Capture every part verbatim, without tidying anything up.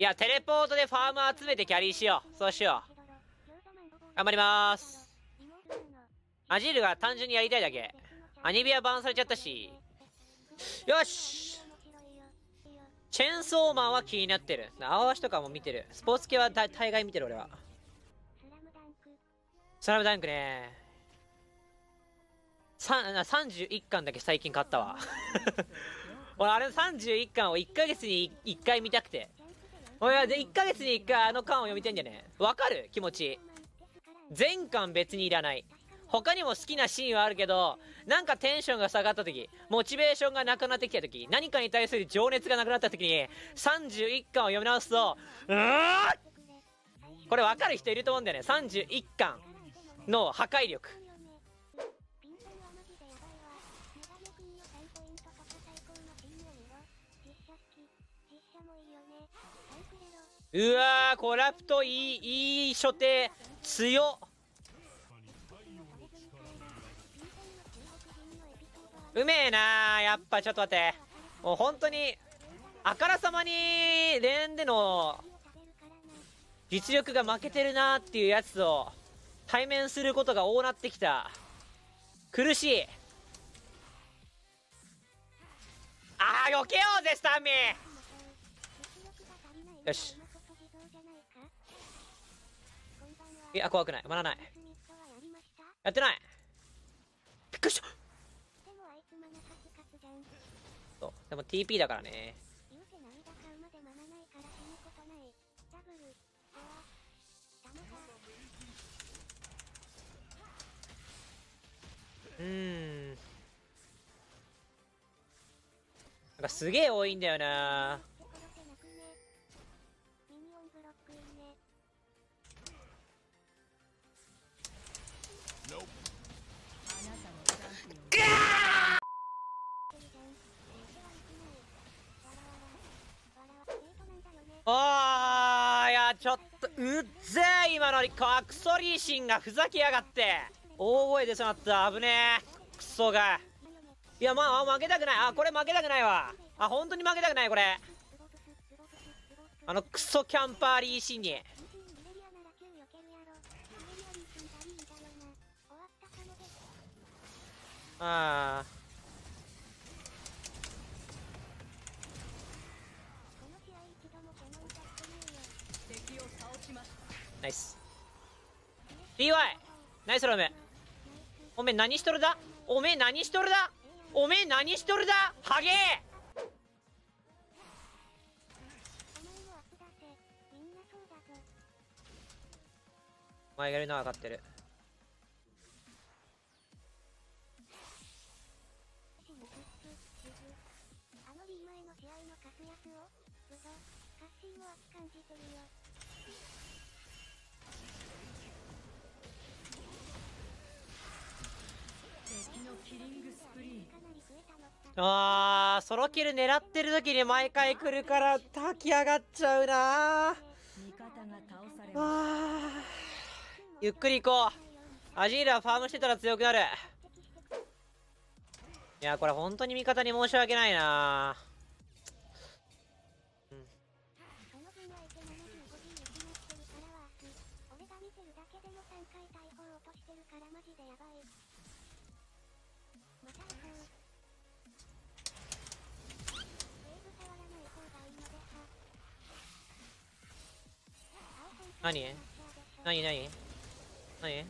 いや、テレポートでファーム集めてキャリーしよう。そうしよう。頑張りまーす。アジールが単純にやりたいだけ。アニビアバンされちゃったし。よし！チェンソーマンは気になってる。アワシとかも見てる。スポーツ系は大概見てる、俺は。スラムダンクね。さんじゅういっかんだけ最近買ったわ。俺、あれさんじゅういっかんをいっかげつにいっかい見たくて。俺はいっかげつにいっかいあの巻を読みたいんだよね。わかる？気持ち。全巻別にいらない。他にも好きなシーンはあるけど、なんかテンションが下がった時、モチベーションがなくなってきた時、何かに対する情熱がなくなった時に、さんじゅういっかんを読み直すと、うわー！これわかる人いると思うんだよね。さんじゅういっかんの破壊力。うわー、コラプトいい、いい所定、強っ。うめえなー。やっぱちょっと待って。もう本当に、あからさまに、レーンでの、実力が負けてるなーっていうやつを、対面することが多なってきた。苦しい。あー、避けようぜ、スタンミー。よし。いや、怖くない。まだない。やってない。びっくりした。でも ティーピー だからね。うーん、なんかすげえ多いんだよな。あー、いや、ちょっと、うっぜー、今のクソリーシンがふざけやがって。大声出そうなった、危ねえ。クソが。いや、まあ、負けたくない。あ、これ負けたくないわ。あ、本当に負けたくない、これ。あのクソキャンパーリーシンに。あー。ナイス ディーワイ ナイスロム。おめえ何しとるだおめえ何しとるだおめえ何しとるだハゲー。お前がいるのは分かってる。あー、ソロキル狙ってる時に毎回来るから炊き上がっちゃうな。あー、ゆっくり行こう。アジールはファームしてたら強くなる。いや、これ本当に味方に申し訳ないな。何何何何ん何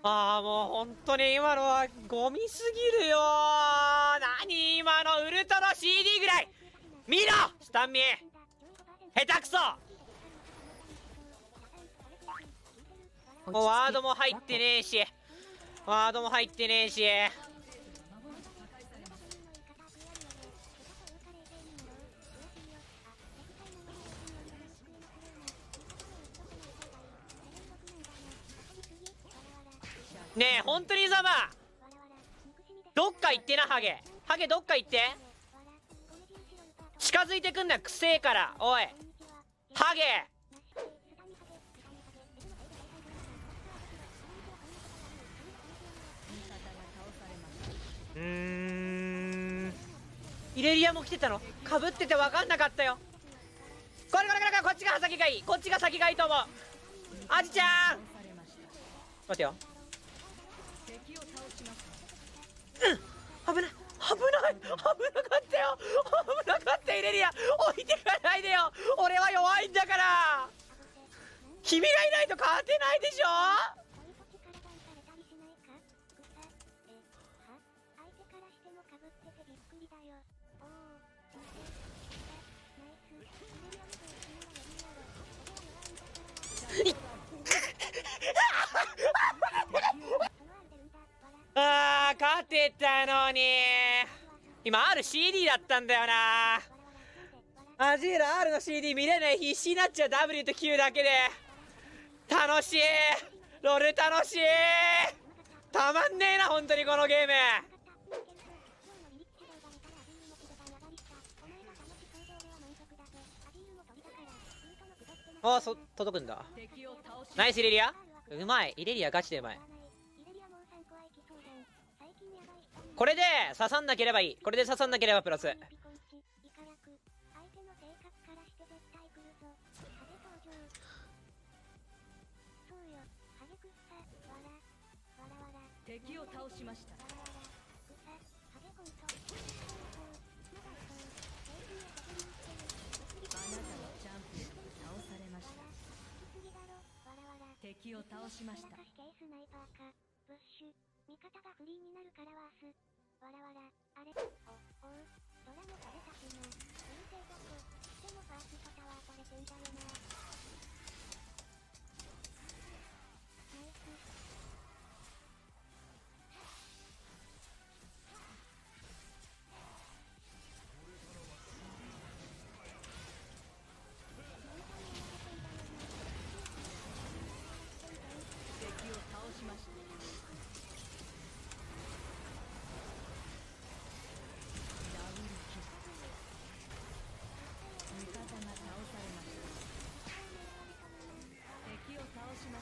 ああ、もう本当に今のはゴミすぎるよ。何今のウルトラ シーディー ぐらい見ろスタンミー。下手くそ。もうワードも入ってねえし、ワードも入ってねえし。ねえ、本当にざまか行ってな、ハゲ。ハゲどっか行って。近づいてくんな、くせえから。おい。ハゲ。うーん。イレリアも来てたの？かぶってて分かんなかったよ。これこれこれこれ、こっちが先がいい。こっちが先がいいと思う。アジちゃん。待てよ。うん、危ない危ない危なかったよ、危なかった。イレリア置いてかないでよ、俺は弱いんだから。君がいないと勝てないでしょ。いっあー、勝てたのに。今 アールシーディー だったんだよな。アジーラ アール の シーディー 見れない。必死になっちゃう。 ダブリュー と キュー だけで楽しい。ロル楽しい。たまんねえな本当にこのゲーム。ああ、そ届くんだ。ナイスイレリア。うまい。イレリアガチでうまい。これで刺さんなければいい。これで刺さんなければプラス。敵を倒しました。あなたのチャンピオンが倒されました。敵を倒しました。味方がフリーになるからは明日。わらわら、あれ、お、おう、ドラも食べたしな。運勢だく、でもファーストタワーされてんだよな。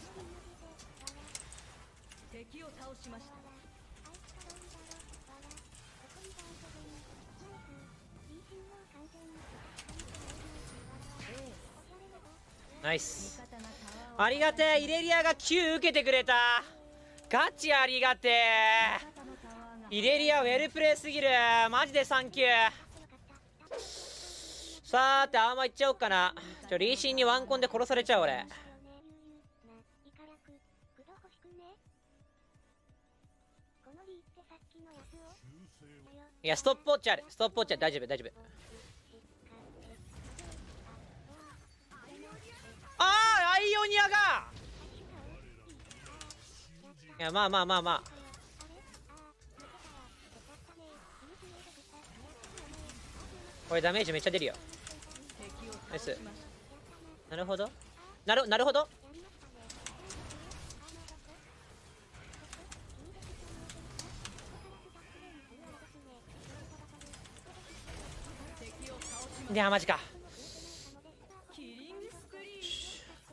ナイス。敵を倒しました。敵を倒しました。ナイス。ありがてえ。イレリアがきゅう受けてくれた。ガチありがてえ。イレリアウェルプレイすぎる。マジでサンキュー。さーて、アーマーいっちゃおうかな。ちょリーシンにワンコンで殺されちゃう俺。いや、ストップウォッチある。ストップウォッチある。大丈夫大丈夫。ああ、アイオニアが。いや、まあまあまあまあ。これダメージめっちゃ出るよ。ナイス。なるほど。なるなるほど。いやマジか。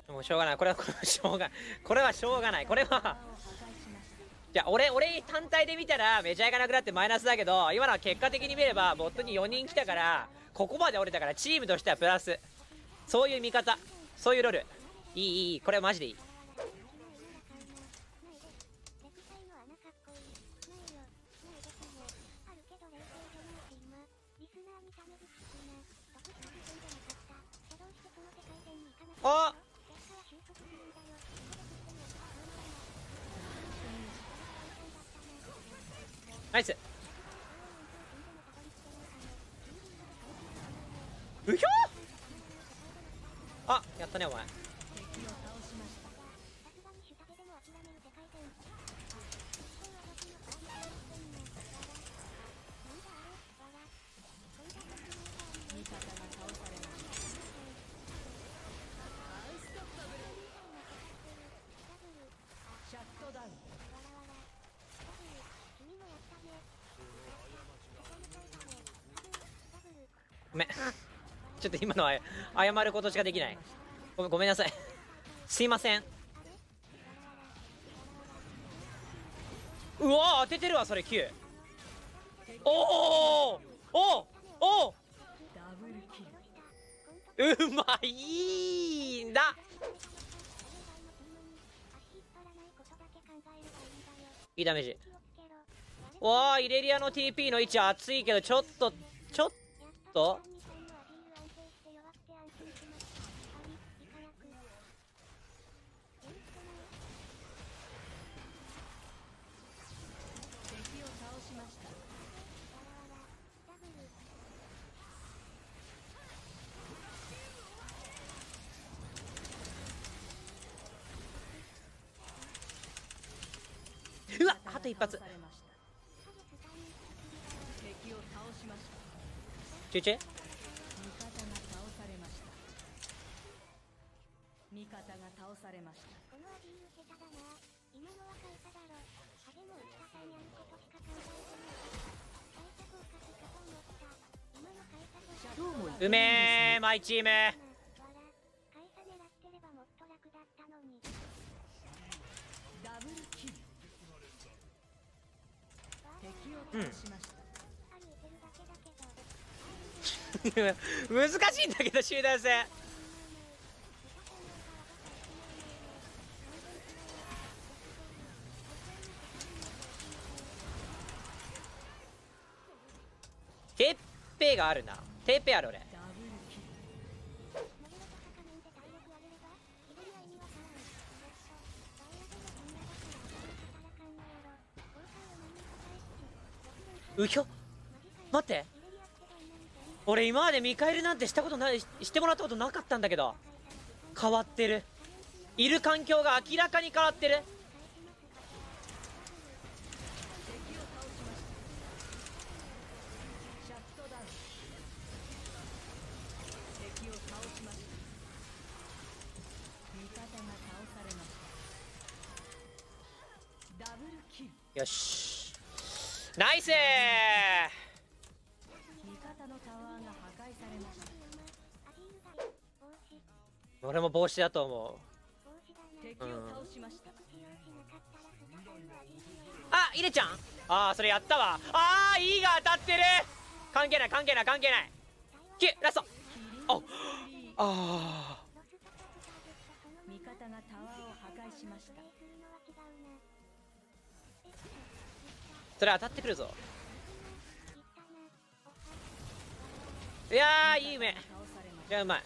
もうしょうがない。これはこれはしょうがない。これはしょうがない。これは。じゃあ俺俺単体で見たらメジャーがなくなってマイナスだけど、今のは結果的に見ればボットによにん来たから、ここまで俺だからチームとしてはプラス。そういう見方、そういうロール。いいいい、これはマジでいい。あナイス。うひょあ、やったねお前。ちょっと今のは謝ることしかできない。ごめん、ごめんなさいすいません。うわ当ててるわそれきゅう。おおおおおおうまいんだ。いいダメージ。わあイレリアの ティーピー の位置熱いけどちょっとちょっとうわあと一発チュチュ味方が倒されました。うめえマイチーム。うん、難しいんだけど集団戦。テッペがあるな。テッペある俺。うひょ待って俺今までミカエルなんてしたことない、してもらったことなかったんだけど。変わってる、いる環境が明らかに変わってる。よしナイスー。俺も帽子だと思う、うん、あイレちゃんああそれやったわ。ああイーが当たってる。関係ない関係ない関係ない。きゅうラスト。ああ味方がタワーを破壊しました。それ当たってくるぞ。いやーいい目じゃあうまい。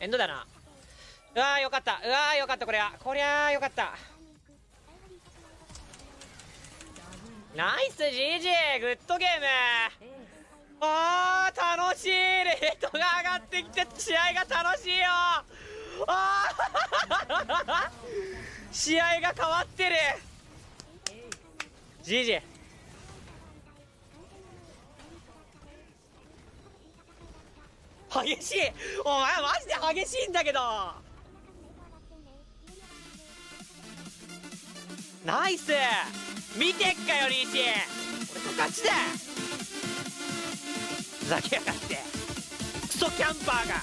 エンドだな。うわーよかった、うわーよかった、これはこりゃーよかった。ナイス ジージー グッドゲーム。あー楽しい。レートが上がってきて試合が楽しいよ。あー試合が変わってる。 ジージー 激しい。お前マジで激しいんだけど。ナイス見てっかよリーシー。俺の勝ちだ。ふざけやがってクソキャンパーが。